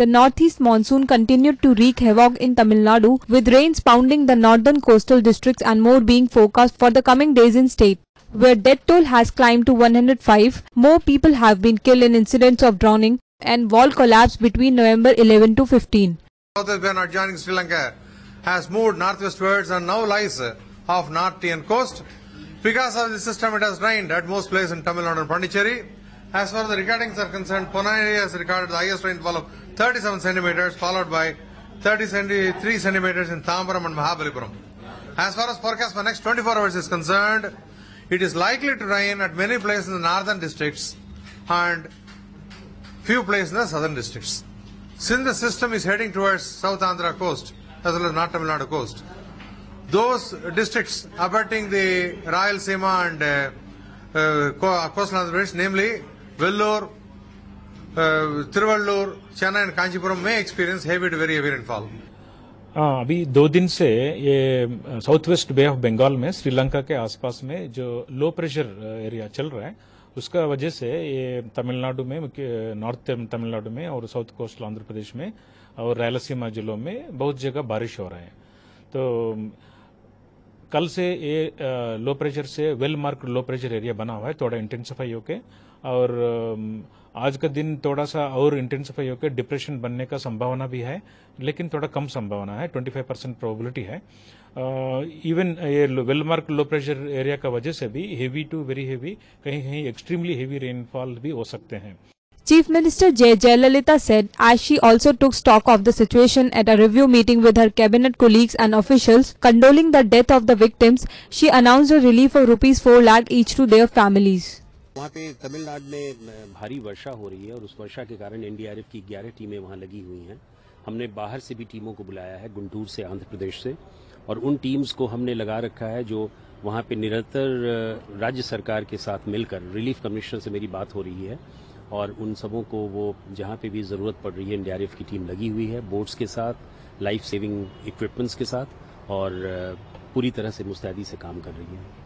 The northeast monsoon continued to wreak havoc in Tamil Nadu, with rains pounding the northern coastal districts and more being forecast for the coming days in state, where death toll has climbed to 105. More people have been killed in incidents of drowning and wall collapse between November 11 to 15. South Bengal adjoining Sri Lanka has moved northwestwards and now lies off North Indian coast. Because of this system, it has rained at most places in Tamil Nadu and Pondicherry. As far as the recordings are concerned, Pona has recorded the highest rainfall of 37 centimeters, followed by 33 centimeters in Thambaram and Mahabalipuram. As far as forecast for next 24 hours is concerned, it is likely to rain at many places in the northern districts and few places in the southern districts. Since the system is heading towards South Andhra coast as well as North Tamil Nadu coast, those districts abutting the Rayalaseema and coastal Andhra Pradesh, namely Vellore, Tiruvallur, Chennai and Kanchipuram में experience heavy to very heavy rainfall. अभी दो दिन से ये south west bay of Bengal में श्रीलंका के आसपास में जो लो प्रेशर एरिया चल रहा है, उसका वजह से ये तमिलनाडु में, नॉर्थ तमिलनाडु में और साउथ कोस्टल आंध्र प्रदेश में और रायलसीमा जिलों में बहुत जगह बारिश हो रहा है। तो कल से ये लो प्रेशर से well marked low pressure area बना हुआ है, थोड़ा इंटेंसिफाई होके, और आज का दिन थोड़ा सा और इंटेंसिफाई होकर डिप्रेशन बनने का संभावना भी है, लेकिन थोड़ा कम संभावना है, 25% प्रोबेबिलिटी है। इवन ये वेलमार्क लो प्रेशर एरिया का वजह से भी हेवी टू वेरी हेवी, कहीं कहीं एक्सट्रीमली हेवी रेनफॉल भी हो सकते हैं। Chief Minister Jayalalitha said as she also took stock of the situation at a review meeting with her cabinet colleagues and officials, condoling the death of the victims, she announced a relief of ₹4 lakh each to their families. वहाँ पे तमिलनाडु में भारी वर्षा हो रही है और उस वर्षा के कारण NDRF की 11 टीमें वहाँ लगी हुई हैं। हमने बाहर से भी टीमों को बुलाया है, गुंटूर से, आंध्र प्रदेश से, और उन टीम्स को हमने लगा रखा है जो वहाँ पे निरंतर राज्य सरकार के साथ मिलकर, रिलीफ कमिश्नर से मेरी बात हो रही है और उन सबों को वो जहाँ पे भी ज़रूरत पड़ रही है NDRF की टीम लगी हुई है, बोट्स के साथ, लाइफ सेविंग इक्विपमेंट्स के साथ, और पूरी तरह से मुस्तैदी से काम कर रही है।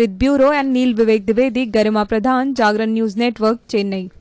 With Bureau and Neil Vivek Dwivedi, Garima Pradhan, Jagran News Network, Chennai.